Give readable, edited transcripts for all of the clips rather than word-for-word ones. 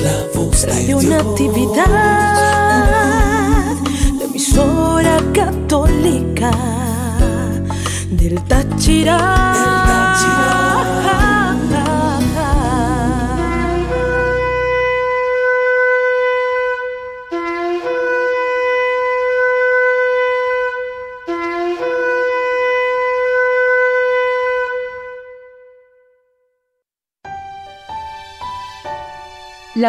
La voz Radio Natividad, la emisora católica del Táchira. La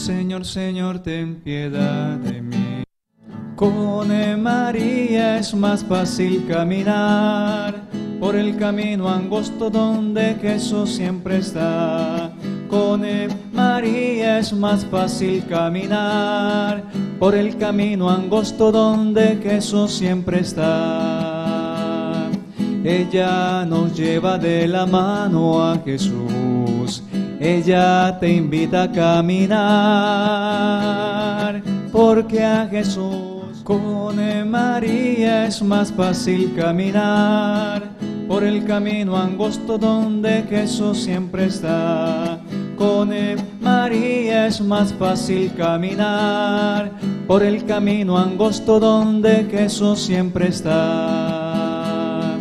Señor, Señor, ten piedad de mí. Con María es más fácil caminar por el camino angosto donde Jesús siempre está. Con María es más fácil caminar por el camino angosto donde Jesús siempre está. Ella nos lleva de la mano a Jesús. Ella te invita a caminar, porque a Jesús con María es más fácil caminar por el camino angosto donde Jesús siempre está. Con María es más fácil caminar por el camino angosto donde Jesús siempre está.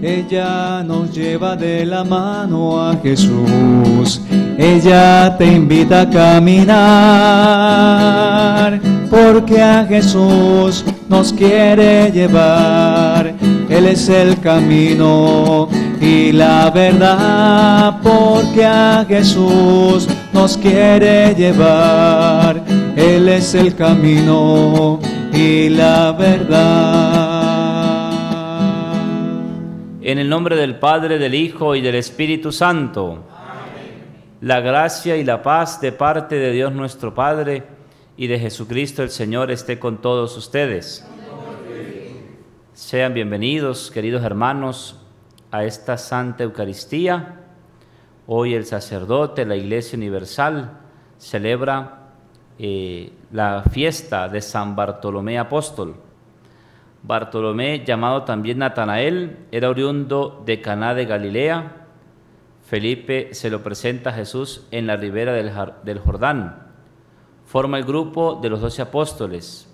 Ella nos lleva de la mano a Jesús. Ella te invita a caminar, porque a Jesús nos quiere llevar. Él es el camino y la verdad, porque a Jesús nos quiere llevar. Él es el camino y la verdad. En el nombre del Padre, del Hijo y del Espíritu Santo. La gracia y la paz de parte de Dios nuestro Padre y de Jesucristo el Señor esté con todos ustedes. Sean bienvenidos, queridos hermanos, a esta Santa Eucaristía. Hoy el sacerdote, la Iglesia Universal, celebra la fiesta de San Bartolomé Apóstol. Bartolomé, llamado también Natanael, era oriundo de Caná de Galilea. Felipe se lo presenta a Jesús en la ribera del Jordán. Forma el grupo de los 12 apóstoles.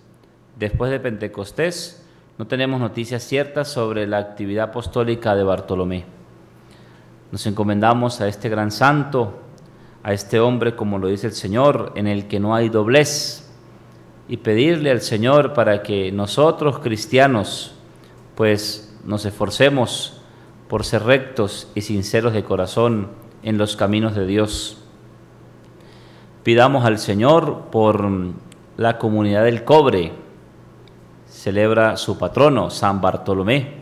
Después de Pentecostés, no tenemos noticias ciertas sobre la actividad apostólica de Bartolomé. Nos encomendamos a este gran santo, a este hombre, como lo dice el Señor, en el que no hay doblez, y pedirle al Señor para que nosotros, cristianos, pues nos esforcemos por ser rectos y sinceros de corazón en los caminos de Dios. Pidamos al Señor por la comunidad del Cobre. Celebra su patrono, San Bartolomé.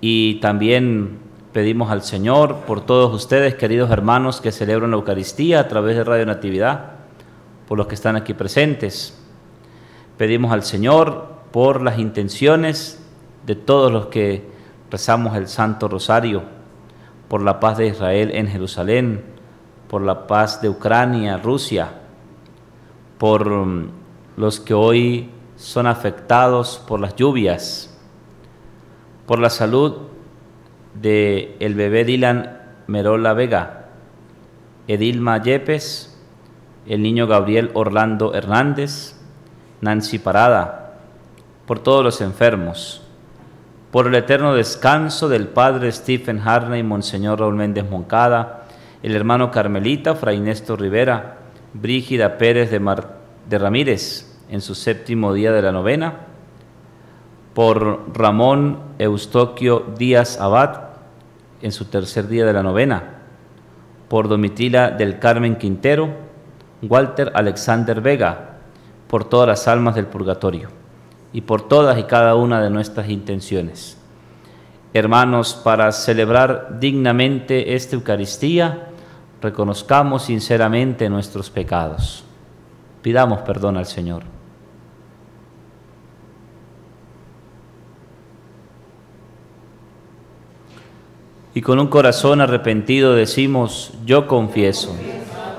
Y también pedimos al Señor por todos ustedes, queridos hermanos, que celebran la Eucaristía a través de Radio Natividad, por los que están aquí presentes. Pedimos al Señor por las intenciones de todos los que rezamos el Santo Rosario, por la paz de Israel en Jerusalén, por la paz de Ucrania, Rusia, por los que hoy son afectados por las lluvias, por la salud del bebé Dylan Merola Vega, Edilma Yepes, el niño Gabriel Orlando Hernández, Nancy Parada, por todos los enfermos, por el eterno descanso del padre Stephen Harney, Monseñor Raúl Méndez Moncada, el hermano Carmelita, Fray Néstor Rivera, Brígida Pérez de Ramírez, en su 7º día de la novena, por Ramón Eustoquio Díaz Abad, en su 3er día de la novena, por Domitila del Carmen Quintero, Walter Alexander Vega, por todas las almas del purgatorio, y por todas y cada una de nuestras intenciones. Hermanos, para celebrar dignamente esta Eucaristía, reconozcamos sinceramente nuestros pecados. Pidamos perdón al Señor. Y con un corazón arrepentido decimos: yo confieso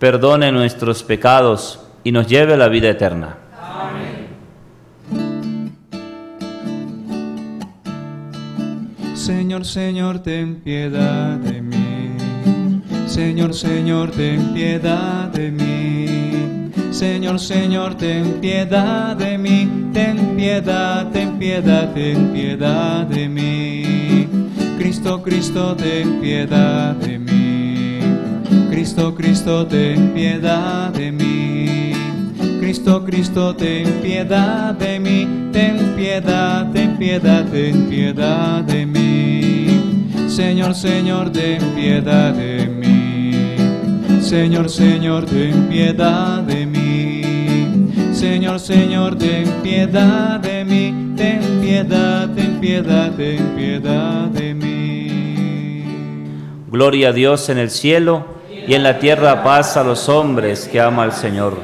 perdone nuestros pecados y nos lleve a la vida eterna. Amén. Señor, Señor, ten piedad de mí. Señor, Señor, ten piedad de mí. Señor, Señor, ten piedad de mí. Ten piedad, ten piedad, ten piedad de mí. Cristo, Cristo, ten piedad de mí. Cristo, Cristo, ten piedad de mí. Cristo, Cristo, ten piedad de mí. Ten piedad, ten piedad, ten piedad de mí. Señor, Señor, ten piedad de mí. Señor, Señor, ten piedad de mí. Señor, Señor, ten piedad de mí. Ten piedad, ten piedad, ten piedad de mí. Gloria a Dios en el cielo y en la tierra paz a los hombres que ama al Señor.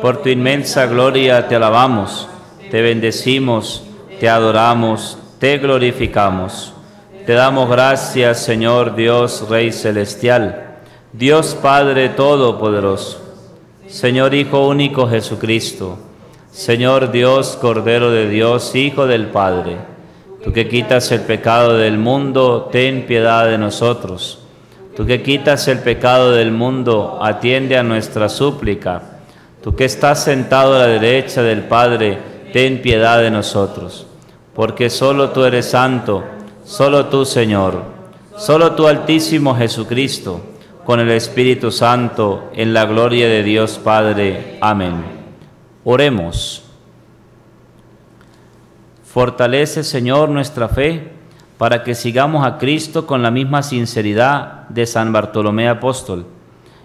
Por tu inmensa gloria te alabamos, te bendecimos, te adoramos, te glorificamos. Te damos gracias, Señor Dios, Rey Celestial, Dios Padre Todopoderoso, Señor Hijo Único Jesucristo, Señor Dios, Cordero de Dios, Hijo del Padre. Tú que quitas el pecado del mundo, ten piedad de nosotros. Tú que quitas el pecado del mundo, atiende a nuestra súplica. Tú que estás sentado a la derecha del Padre, ten piedad de nosotros. Porque solo tú eres santo, solo tú, Señor, solo tú, Altísimo Jesucristo, con el Espíritu Santo, en la gloria de Dios Padre. Amén. Oremos. Fortalece, Señor, nuestra fe para que sigamos a Cristo con la misma sinceridad de San Bartolomé Apóstol,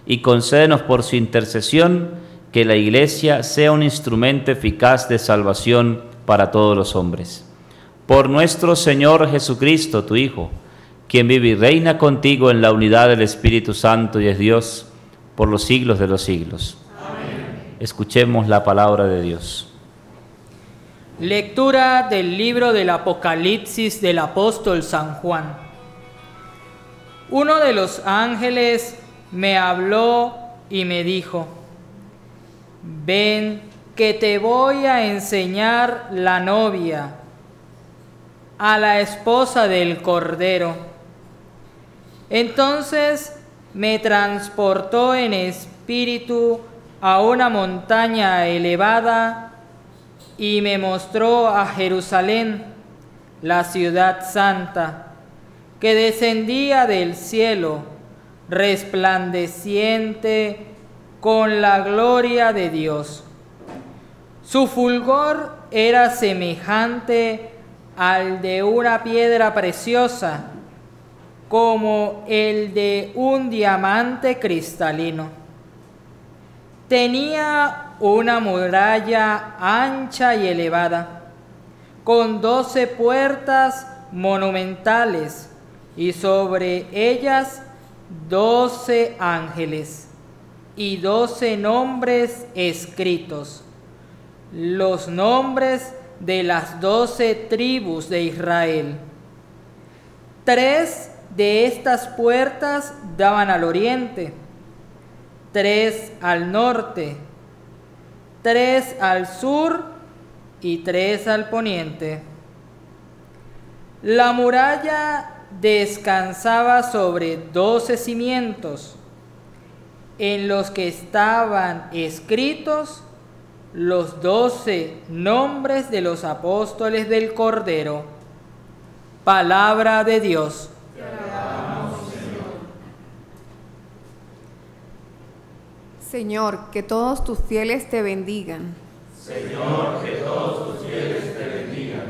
y concédenos por su intercesión que la Iglesia sea un instrumento eficaz de salvación para todos los hombres. Por nuestro Señor Jesucristo, tu Hijo, quien vive y reina contigo en la unidad del Espíritu Santo y es Dios, por los siglos de los siglos. Amén. Escuchemos la palabra de Dios. Lectura del libro del Apocalipsis del apóstol San Juan. Uno de los ángeles me habló y me dijo: ven, que te voy a enseñar la novia, a la esposa del Cordero. Entonces me transportó en espíritu a una montaña elevada y me mostró a Jerusalén, la ciudad santa, que descendía del cielo, resplandeciente con la gloria de Dios. Su fulgor era semejante al de una piedra preciosa, como el de un diamante cristalino. Tenía una muralla ancha y elevada, con 12 puertas monumentales, y sobre ellas 12 ángeles y 12 nombres escritos, los nombres de las 12 tribus de Israel. 3 de estas puertas daban al oriente, 3 al norte, 3 al sur y 3 al poniente. La muralla descansaba sobre 12 cimientos, en los que estaban escritos los 12 nombres de los apóstoles del Cordero. Palabra de Dios. Señor, que todos tus fieles te bendigan. Señor, que todos tus fieles te bendigan.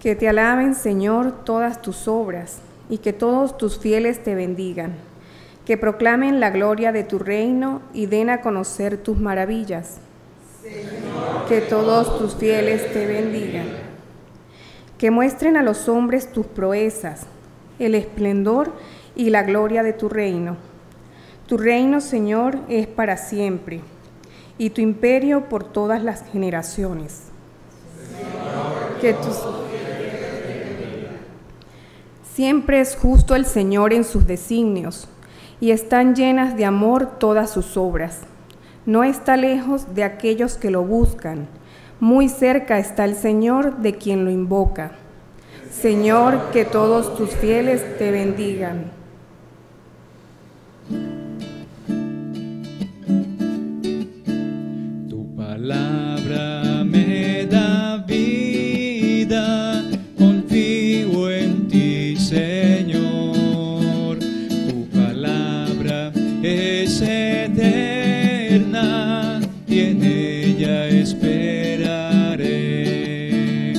Que te alaben, Señor, todas tus obras, y que todos tus fieles te bendigan. Que proclamen la gloria de tu reino y den a conocer tus maravillas. Señor, que todos tus fieles te bendigan. Que muestren a los hombres tus proezas, el esplendor y la gloria de tu reino. Tu reino, Señor, es para siempre, y tu imperio por todas las generaciones. Señor, que tus fieles te bendigan. Siempre es justo el Señor en sus designios, y están llenas de amor todas sus obras. No está lejos de aquellos que lo buscan. Muy cerca está el Señor de quien lo invoca. Señor, que todos tus fieles te bendigan. Tu palabra me da vida, confío en ti, Señor. Tu palabra es eterna y en ella esperaré.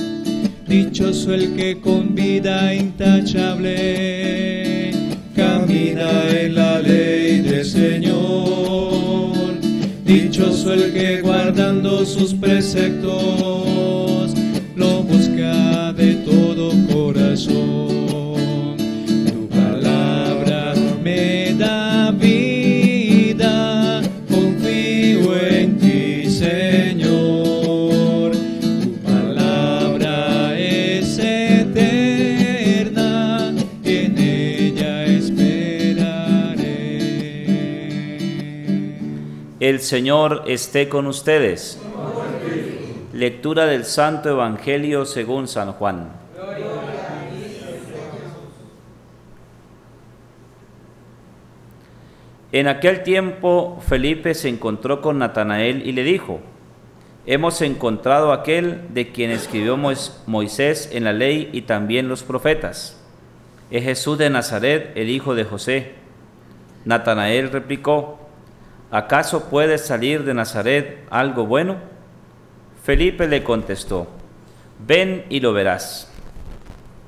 Dichoso el que con vida intachable camina en la ley del Señor. Dichoso el que guardando sus preceptos lo busca de todo corazón. Tu palabra me da vida, confío en ti, Señor. Tu palabra es eterna y en ella esperaré. El Señor esté con ustedes. Lectura del Santo Evangelio según San Juan. Gloria a ti, Señor. En aquel tiempo Felipe se encontró con Natanael y le dijo: hemos encontrado aquel de quien escribió Moisés en la ley y también los profetas. Es Jesús de Nazaret, el hijo de José. Natanael replicó: ¿acaso puede salir de Nazaret algo bueno? Felipe le contestó: ven y lo verás.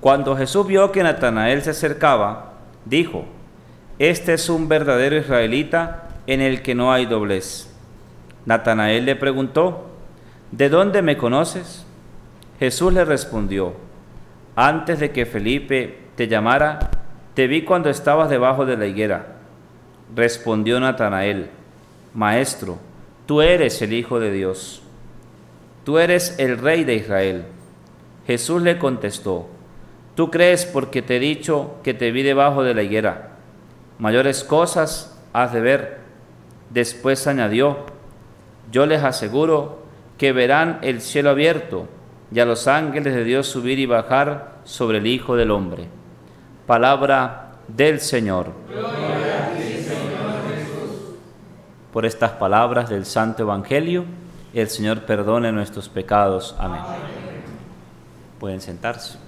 Cuando Jesús vio que Natanael se acercaba, dijo: este es un verdadero israelita en el que no hay doblez. Natanael le preguntó: ¿de dónde me conoces? Jesús le respondió: antes de que Felipe te llamara, te vi cuando estabas debajo de la higuera. Respondió Natanael: maestro, tú eres el Hijo de Dios. Tú eres el Rey de Israel. Jesús le contestó: tú crees porque te he dicho que te vi debajo de la higuera. Mayores cosas has de ver. Después añadió: yo les aseguro que verán el cielo abierto y a los ángeles de Dios subir y bajar sobre el Hijo del Hombre. Palabra del Señor. Gloria a ti, Señor Jesús. Por estas palabras del Santo Evangelio, el Señor perdone nuestros pecados. Amén. Pueden sentarse.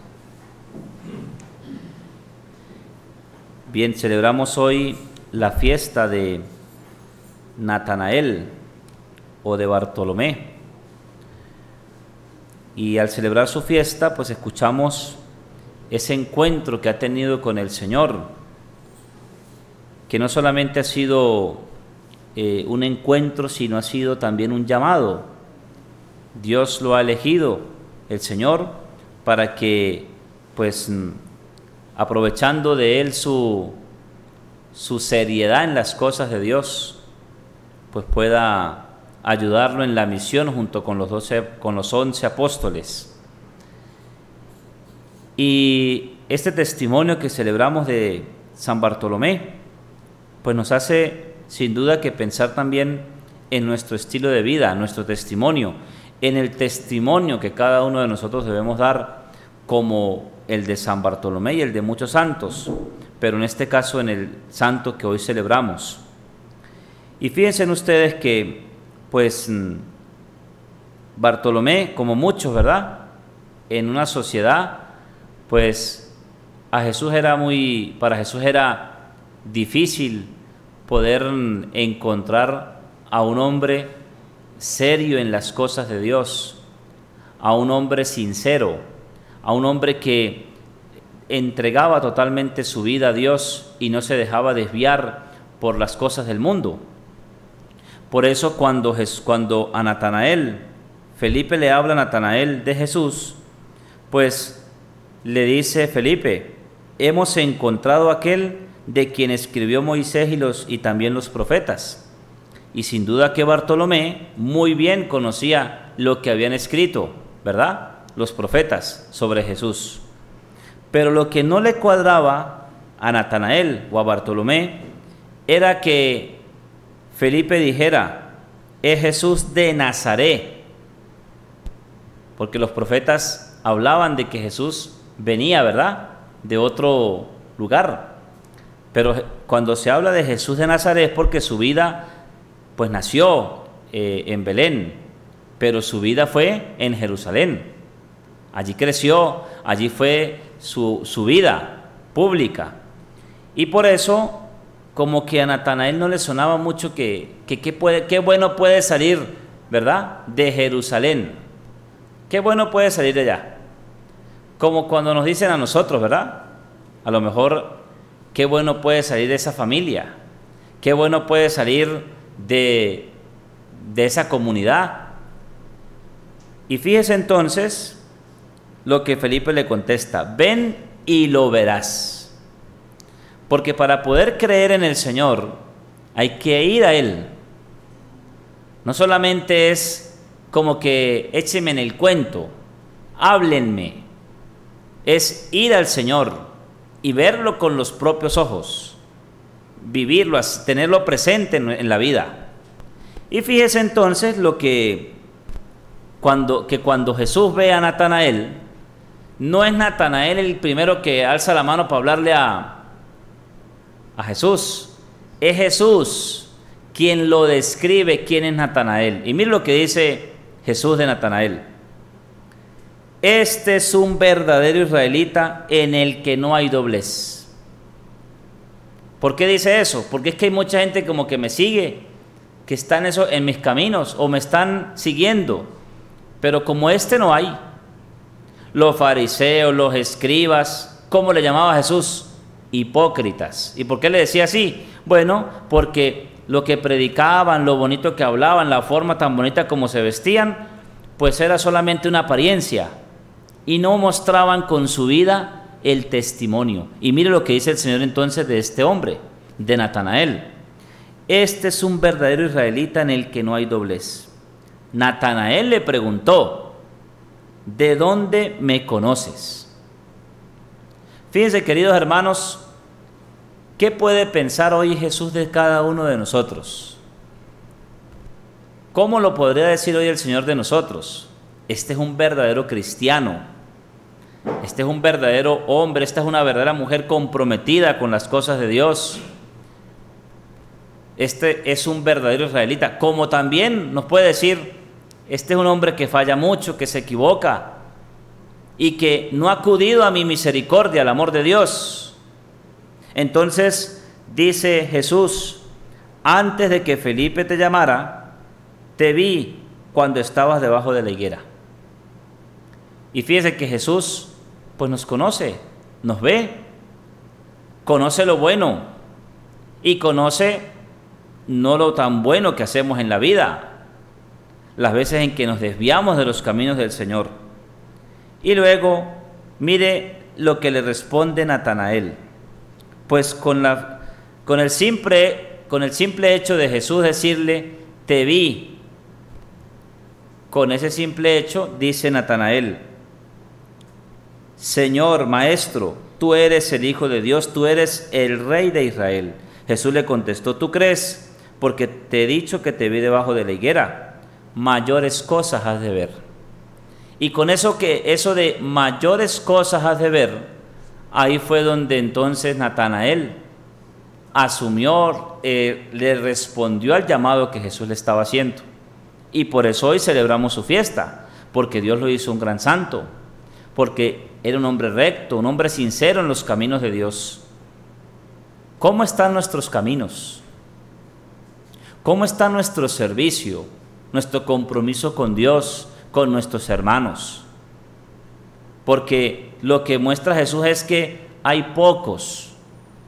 Bien, celebramos hoy la fiesta de Natanael o de Bartolomé. Y al celebrar su fiesta, pues escuchamos ese encuentro que ha tenido con el Señor, que no solamente ha sido un encuentro, sino ha sido también un llamado. Dios lo ha elegido, el Señor, para que, pues, aprovechando de él su seriedad en las cosas de Dios, pues pueda ayudarlo en la misión junto con los 11 apóstoles. Y este testimonio que celebramos de San Bartolomé, pues nos hace sin duda que pensar también en nuestro estilo de vida, nuestro testimonio, en el testimonio que cada uno de nosotros debemos dar, como el de San Bartolomé y el de muchos santos, pero en este caso en el santo que hoy celebramos. Y fíjense ustedes que, pues, Bartolomé, como muchos, ¿verdad?, en una sociedad, pues, para Jesús era difícil poder encontrar a un hombre serio en las cosas de Dios, a un hombre sincero, a un hombre que entregaba totalmente su vida a Dios y no se dejaba desviar por las cosas del mundo. Por eso cuando a Natanael, Felipe le habla a Natanael de Jesús, pues le dice: Felipe, hemos encontrado aquel de quien escribió Moisés y también los profetas. Y sin duda que Bartolomé muy bien conocía lo que habían escrito, ¿verdad?, los profetas sobre Jesús. Pero lo que no le cuadraba a Natanael o a Bartolomé era que Felipe dijera: es Jesús de Nazaret, porque los profetas hablaban de que Jesús venía, ¿verdad?, de otro lugar. Pero cuando se habla de Jesús de Nazaret es porque su vida, pues, nació en Belén, pero su vida fue en Jerusalén. Allí creció, allí fue su vida pública. Y por eso, como que a Natanael no le sonaba mucho qué bueno puede salir, ¿verdad?, de Jerusalén. Qué bueno puede salir de allá. Como cuando nos dicen a nosotros, ¿verdad?, a lo mejor, qué bueno puede salir de esa familia, qué bueno puede salir de esa comunidad. Y fíjese entonces lo que Felipe le contesta: ven y lo verás. Porque para poder creer en el Señor hay que ir a Él. No solamente es como que échenme en el cuento, háblenme. Es ir al Señor y verlo con los propios ojos, vivirlo, tenerlo presente en la vida. Y fíjese entonces lo que cuando Jesús ve a Natanael, no es Natanael el primero que alza la mano para hablarle a Jesús. Es Jesús quien lo describe, quién es Natanael. Y mire lo que dice Jesús de Natanael: este es un verdadero israelita en el que no hay doblez. ¿Por qué dice eso? Porque es que hay mucha gente como que me sigue, que están en mis caminos o me están siguiendo, pero como este no hay. Los fariseos, los escribas, ¿cómo le llamaba Jesús? Hipócritas. ¿Y por qué le decía así? Bueno, porque lo que predicaban, lo bonito que hablaban, la forma tan bonita como se vestían, pues era solamente una apariencia. Y no mostraban con su vida el testimonio. Y mire lo que dice el Señor entonces de este hombre, de Natanael: este es un verdadero israelita en el que no hay doblez. Natanael le preguntó: ¿de dónde me conoces? Fíjense, queridos hermanos, ¿qué puede pensar hoy Jesús de cada uno de nosotros? ¿Cómo lo podría decir hoy el Señor de nosotros? Este es un verdadero cristiano. Este es un verdadero hombre, esta es una verdadera mujer comprometida con las cosas de Dios. Este es un verdadero israelita. Como también nos puede decir: este es un hombre que falla mucho, que se equivoca y que no ha acudido a mi misericordia, al amor de Dios. Entonces dice Jesús: antes de que Felipe te llamara, te vi cuando estabas debajo de la higuera. Y fíjese que Jesús, pues, nos conoce, nos ve, conoce lo bueno y conoce no lo tan bueno que hacemos en la vida, las veces en que nos desviamos de los caminos del Señor. Y luego, mire lo que le responde Natanael, pues con el simple hecho de Jesús decirle: te vi. Con ese simple hecho, dice Natanael: Señor, Maestro, tú eres el Hijo de Dios, tú eres el Rey de Israel. Jesús le contestó: ¿tú crees? Porque te he dicho que te vi debajo de la higuera. Mayores cosas has de ver. Y con eso de mayores cosas has de ver, ahí fue donde entonces Natanael asumió, le respondió al llamado que Jesús le estaba haciendo. Y por eso hoy celebramos su fiesta, porque Dios lo hizo un gran santo, porque era un hombre recto, un hombre sincero en los caminos de Dios. ¿Cómo están nuestros caminos? ¿Cómo está nuestro servicio, nuestro compromiso con Dios, con nuestros hermanos? Porque lo que muestra Jesús es que hay pocos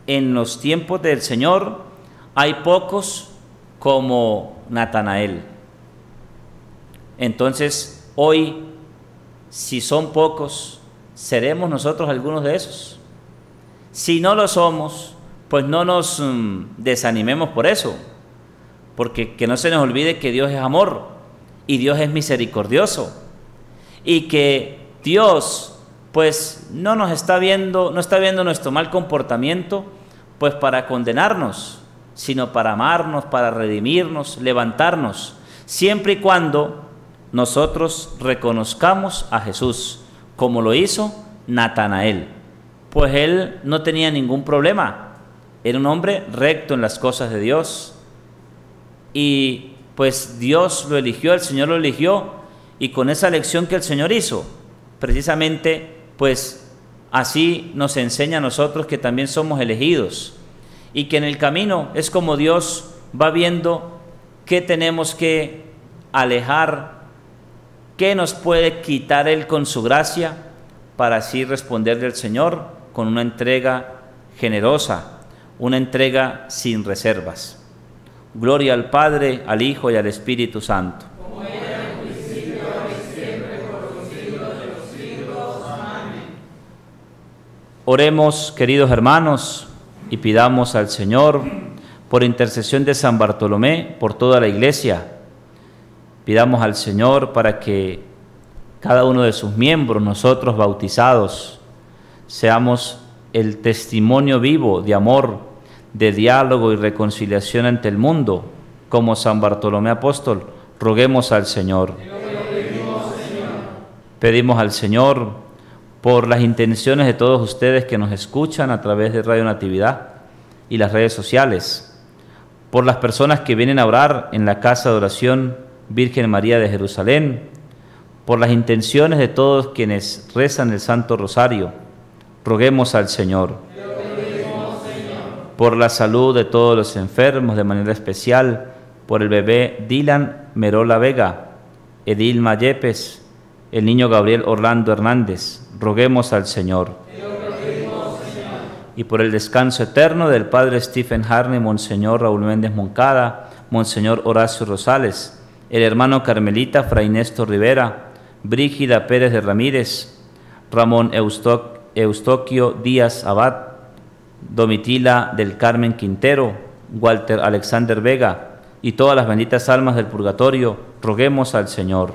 en los tiempos del Señor, hay pocos como Natanael. Entonces, hoy, si son pocos, ¿seremos nosotros algunos de esos? Si no lo somos, pues no nos desanimemos por eso, porque que no se nos olvide que Dios es amor y Dios es misericordioso y que Dios pues no nos está viendo, no está viendo nuestro mal comportamiento pues para condenarnos, sino para amarnos, para redimirnos, levantarnos, siempre y cuando nosotros reconozcamos a Jesús, como lo hizo Natanael. Pues él no tenía ningún problema, era un hombre recto en las cosas de Dios, y pues Dios lo eligió, el Señor lo eligió, y con esa elección que el Señor hizo, precisamente pues así nos enseña a nosotros que también somos elegidos, y que en el camino es como Dios va viendo qué tenemos que alejar, ¿qué nos puede quitar Él con su gracia para así responderle al Señor con una entrega generosa, una entrega sin reservas? Gloria al Padre, al Hijo y al Espíritu Santo. Como era en el principio, ahora y siempre, por los siglos de los siglos. Amén. Oremos, queridos hermanos, y pidamos al Señor, por intercesión de San Bartolomé, por toda la Iglesia. Pidamos al Señor para que cada uno de sus miembros, nosotros bautizados, seamos el testimonio vivo de amor, de diálogo y reconciliación ante el mundo, como San Bartolomé Apóstol. Roguemos al Señor. Pedimos al Señor por las intenciones de todos ustedes que nos escuchan a través de Radio Natividad y las redes sociales, por las personas que vienen a orar en la Casa de Adoración Virgen María de Jerusalén, por las intenciones de todos quienes rezan el Santo Rosario. Roguemos al Señor. Por la salud de todos los enfermos, de manera especial por el bebé Dylan Merola Vega, Edilma Yepes, el niño Gabriel Orlando Hernández. Roguemos al Señor. Y por el descanso eterno del Padre Stephen Harney, Monseñor Raúl Méndez Moncada, Monseñor Horacio Rosales, el hermano carmelita Fray Néstor Rivera, Brígida Pérez de Ramírez, Ramón Eustoquio Díaz Abad, Domitila del Carmen Quintero, Walter Alexander Vega y todas las benditas almas del purgatorio, roguemos al Señor.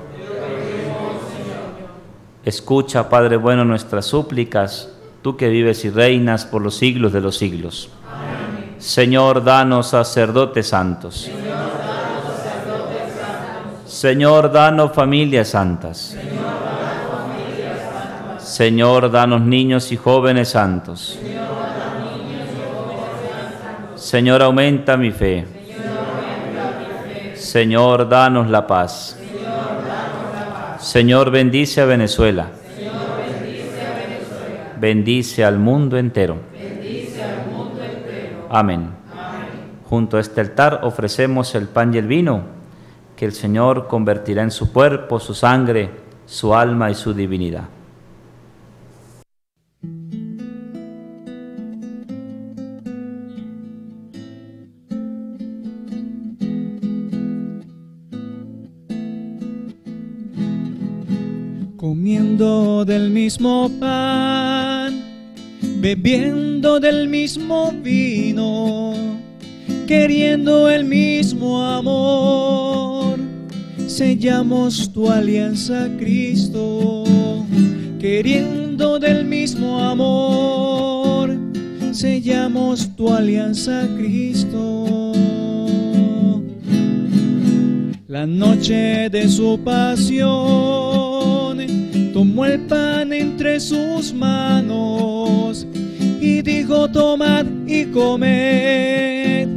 Escucha, Padre bueno, nuestras súplicas, tú que vives y reinas por los siglos de los siglos. Amén. Señor, danos sacerdotes santos. Señor, danos familias santas. Señor, danos niños y jóvenes santos. Señor, aumenta mi fe. Señor, danos la paz. Señor, bendice a Venezuela. Bendice al mundo entero. Amén. Junto a este altar ofrecemos el pan y el vino que el Señor convertirá en su cuerpo, su sangre, su alma y su divinidad. Comiendo del mismo pan, bebiendo del mismo vino, queriendo el mismo amor, sellamos tu alianza, Cristo, queriendo del mismo amor, sellamos tu alianza, Cristo. La noche de su pasión, tomó el pan entre sus manos y dijo: tomad y comed,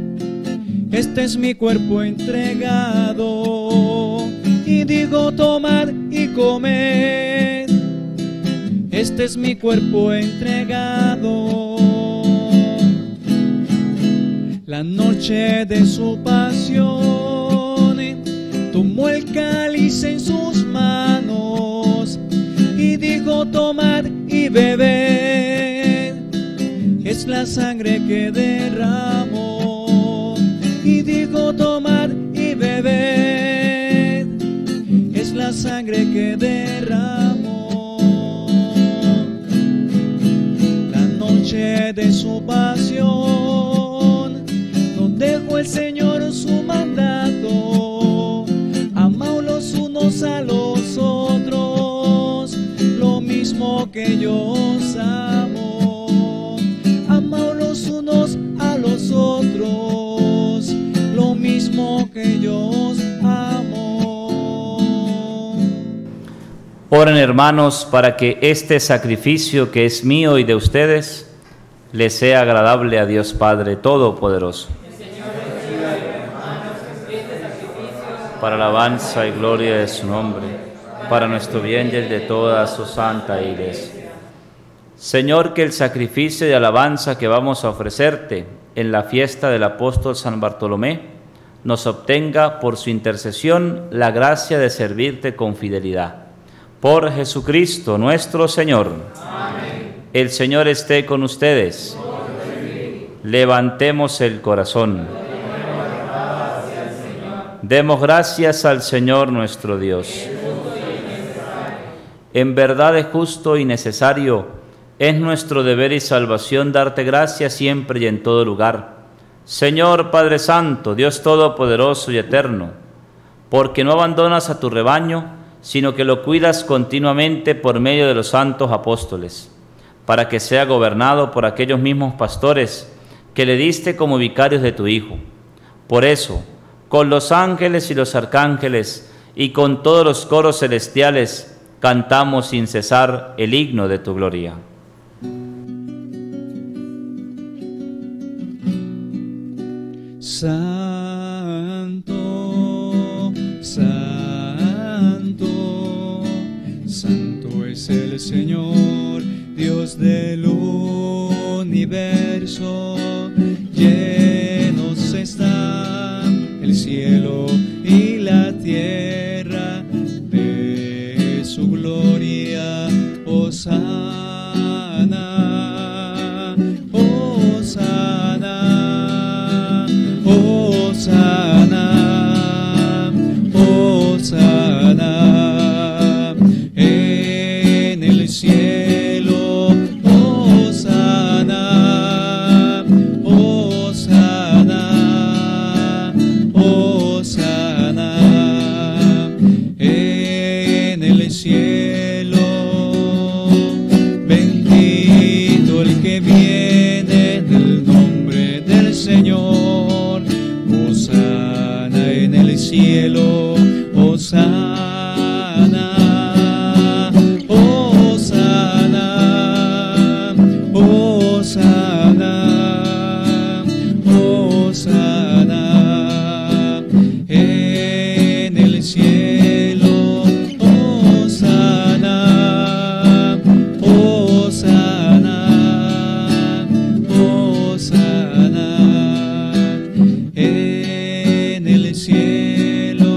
este es mi cuerpo entregado. Y digo: tomad y comed, este es mi cuerpo entregado. La noche de su pasión tomó el cáliz en sus manos y dijo: tomad y bebed, es la sangre que derramó. Y dijo: tomad y bebed, es la sangre que derramó. La noche de su pasión dejó el Señor su mandato: amaos los unos a los otros, lo mismo que yo os amo. Amaos los unos a los otros, lo mismo que yo os amo. Oren, hermanos, para que este sacrificio que es mío y de ustedes les sea agradable a Dios Padre Todopoderoso, para alabanza y gloria de su nombre, para nuestro bien y el de toda su santa iglesia. Señor, que el sacrificio de alabanza que vamos a ofrecerte en la fiesta del apóstol San Bartolomé nos obtenga por su intercesión la gracia de servirte con fidelidad. Por Jesucristo nuestro Señor. Amén. El Señor esté con ustedes. Levantemos el corazón. Demos gracias al Señor nuestro Dios. En verdad es justo y necesario, es nuestro deber y salvación darte gracias siempre y en todo lugar, Señor Padre Santo, Dios Todopoderoso y Eterno, porque no abandonas a tu rebaño, sino que lo cuidas continuamente por medio de los santos apóstoles, para que sea gobernado por aquellos mismos pastores que le diste como vicarios de tu Hijo. Por eso, con los ángeles y los arcángeles y con todos los coros celestiales, cantamos sin cesar el himno de tu gloria. Santo, santo, santo es el Señor, Dios del universo, llenos está el cielo y la tierra de su gloria. Hosana, hosana, hosana, hosana en el cielo. Hosana, hosana, Señor. Hosana en el cielo, hosana, hosana, hosana, hosana en el cielo. Hosana, hosana, hosana cielo.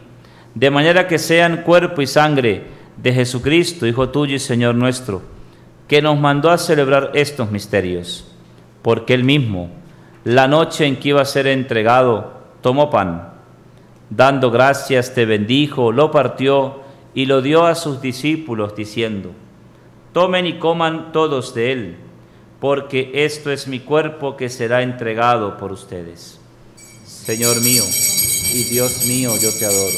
de manera que sean cuerpo y sangre de Jesucristo, Hijo tuyo y Señor nuestro, que nos mandó a celebrar estos misterios. Porque Él mismo, la noche en que iba a ser entregado, tomó pan, dando gracias te bendijo, lo partió y lo dio a sus discípulos, diciendo: tomen y coman todos de él, porque esto es mi cuerpo que será entregado por ustedes. Señor mío y Dios mío, yo te adoro.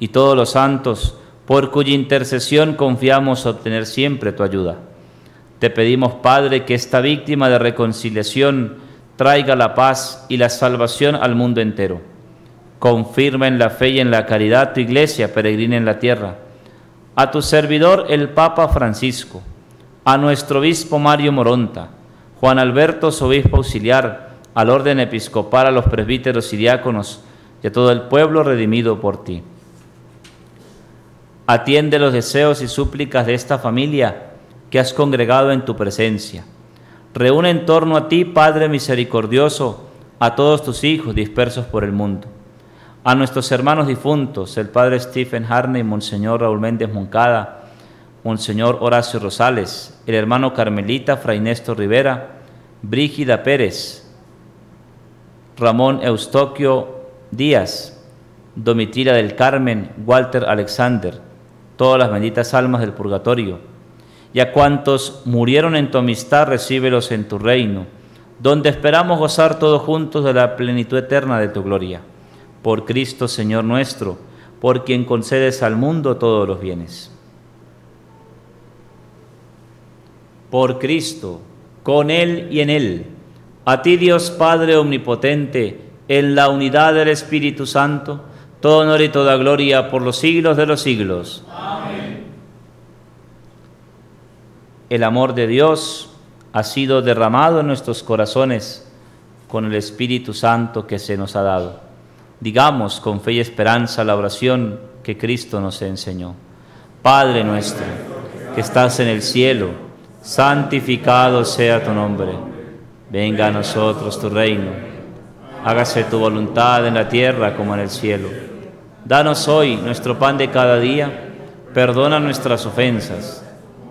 y todos los santos, por cuya intercesión confiamos obtener siempre tu ayuda. Te pedimos, Padre, que esta víctima de reconciliación traiga la paz y la salvación al mundo entero. Confirma en la fe y en la caridad tu Iglesia peregrina en la tierra. A tu servidor, el Papa Francisco, a nuestro obispo Mario Moronta, Juan Alberto, su obispo auxiliar, al orden episcopal, a los presbíteros y diáconos, y a todo el pueblo redimido por ti. Atiende los deseos y súplicas de esta familia que has congregado en tu presencia. Reúne en torno a ti, Padre misericordioso, a todos tus hijos dispersos por el mundo. A nuestros hermanos difuntos, el Padre Stephen Harney, Monseñor Raúl Méndez Moncada, Monseñor Horacio Rosales, el hermano Carmelita, Fray Néstor Rivera, Brígida Pérez, Ramón Eustoquio Díaz, Domitila del Carmen, Walter Alexander, todas las benditas almas del purgatorio, y a cuantos murieron en tu amistad, recíbelos en tu reino, donde esperamos gozar todos juntos de la plenitud eterna de tu gloria. Por Cristo, Señor nuestro, por quien concedes al mundo todos los bienes. Por Cristo, con Él y en Él, a ti, Dios Padre omnipotente, en la unidad del Espíritu Santo, todo honor y toda gloria por los siglos de los siglos. Amén. El amor de Dios ha sido derramado en nuestros corazones con el Espíritu Santo que se nos ha dado. Digamos con fe y esperanza la oración que Cristo nos enseñó. Padre nuestro, que estás en el cielo, santificado sea tu nombre. Venga a nosotros tu reino. Hágase tu voluntad en la tierra como en el cielo. Danos hoy nuestro pan de cada día, perdona nuestras ofensas,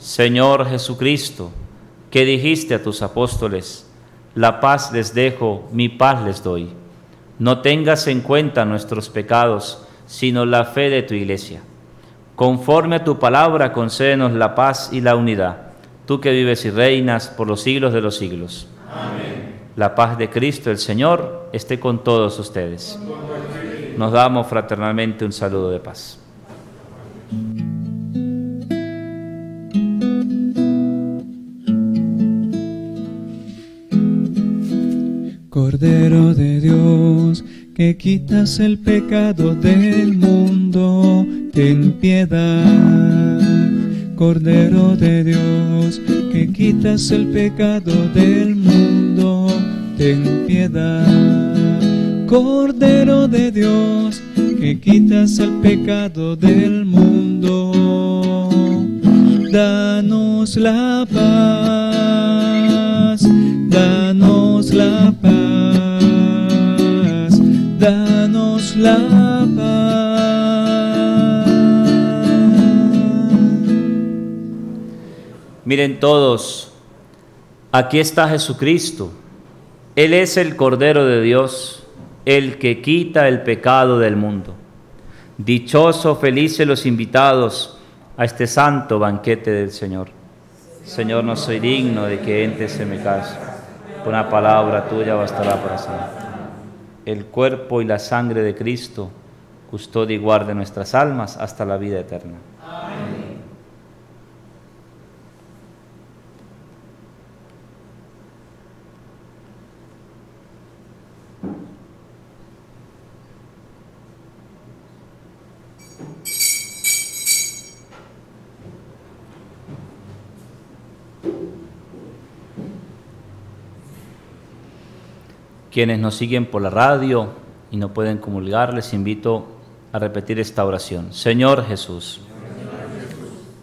Señor Jesucristo, que dijiste a tus apóstoles: la paz les dejo, mi paz les doy. No tengas en cuenta nuestros pecados, sino la fe de tu Iglesia. Conforme a tu palabra, concédenos la paz y la unidad, tú que vives y reinas por los siglos de los siglos. Amén. La paz de Cristo el Señor esté con todos ustedes. Nos damos fraternalmente un saludo de paz. Cordero de Dios, que quitas el pecado del mundo, ten piedad, Cordero de Dios, que quitas el pecado del mundo, ten piedad. Cordero de Dios, que quitas el pecado del mundo, danos la paz, danos la paz, danos la paz. Miren todos, aquí está Jesucristo. Él es el Cordero de Dios, el que quita el pecado del mundo. Dichoso, felices los invitados a este santo banquete del Señor. Señor, no soy digno de que entres en mi casa. Una palabra tuya bastará para salvar. El cuerpo y la sangre de Cristo, custodia y guarde nuestras almas hasta la vida eterna. Amén. Quienes nos siguen por la radio y no pueden comulgar, les invito a repetir esta oración. Señor Jesús,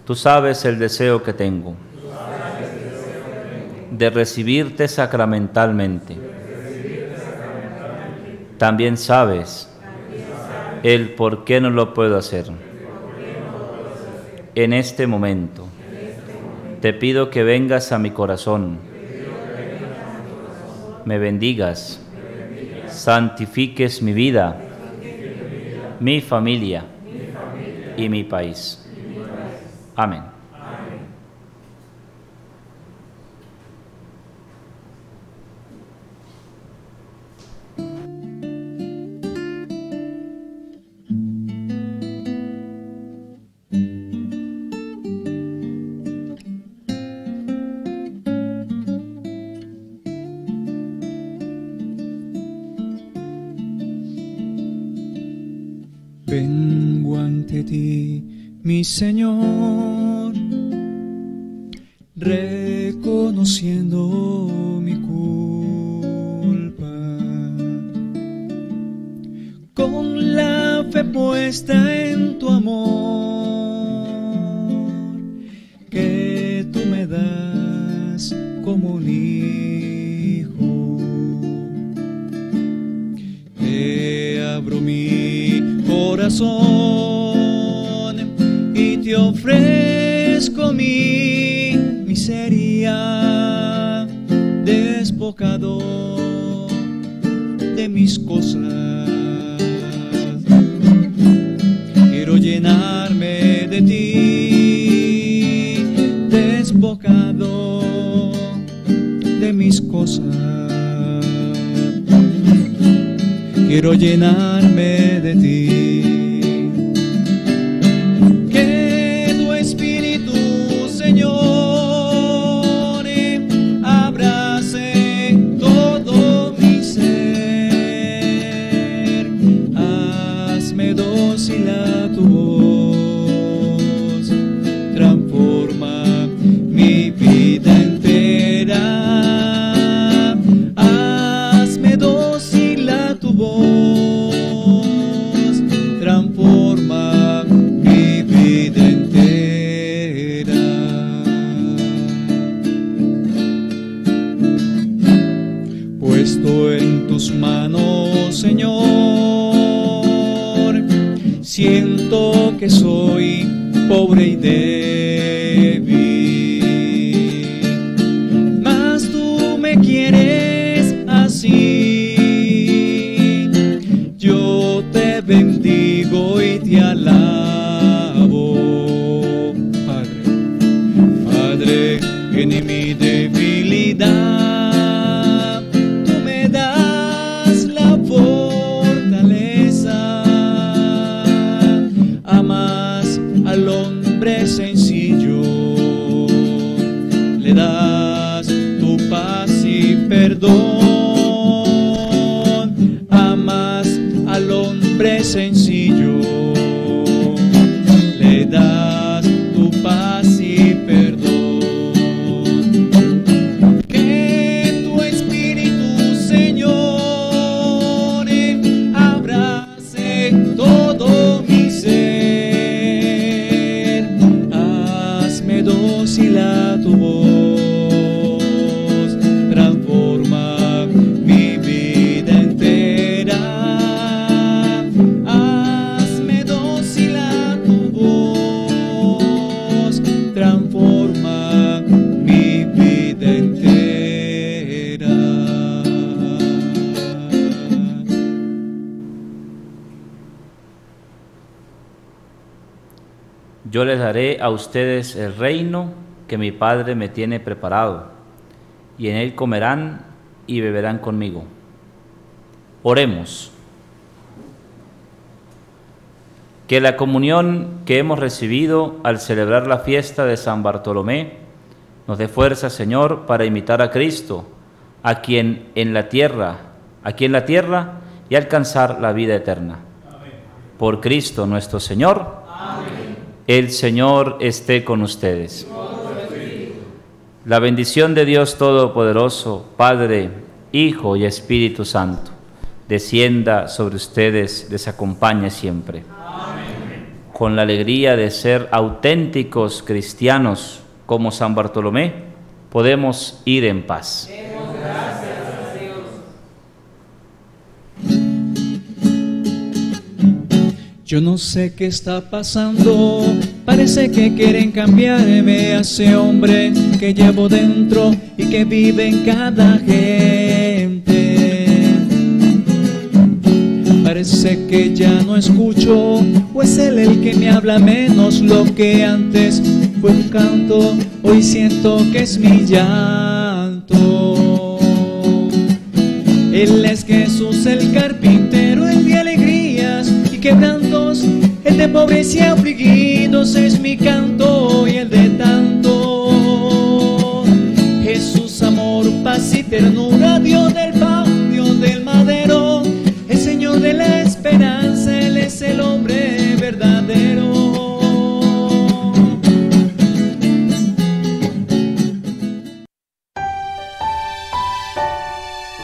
tú sabes el deseo que tengo de recibirte sacramentalmente. También sabes el por qué no lo puedo hacer. En este momento te pido que vengas a mi corazón, me bendigas, santifiques mi vida, mi familia y mi país. Amén. Señor, reconociendo mi culpa, con la fe puesta en tu amor, que tú me das como un hijo, te abro mi corazón. Te ofrezco mi miseria, despojado de mis cosas. Quiero llenarme de ti, despojado de mis cosas. Quiero llenarme de ti. Soy pobre y débil, mas tú me quieres así. Yo te bendigo y te alabo, Padre, Padre, que ni mi debilidad. Sensible. yo les daré a ustedes el reino que mi Padre me tiene preparado, y en él comerán y beberán conmigo. Oremos. Que la comunión que hemos recibido al celebrar la fiesta de San Bartolomé nos dé fuerza, Señor, para imitar a Cristo, aquí en la tierra, y alcanzar la vida eterna. Amén. Por Cristo nuestro Señor. Amén. El Señor esté con ustedes. La bendición de Dios Todopoderoso, Padre, Hijo y Espíritu Santo, descienda sobre ustedes, les acompañe siempre. Amén. Con la alegría de ser auténticos cristianos como San Bartolomé, podemos ir en paz. Yo no sé qué está pasando, parece que quieren cambiarme a ese hombre que llevo dentro y que vive en cada gente. Parece que ya no escucho, o es él el que me habla menos. Lo que antes fue un canto, hoy siento que es mi llanto. Él es Jesús el carpintero, el de alegrías y quebrantos, el de pobres y afligidos es mi canto y el de tanto. Jesús, amor, paz y ternura, Dios del pan, Dios del madero, el Señor de la esperanza, Él es el hombre verdadero.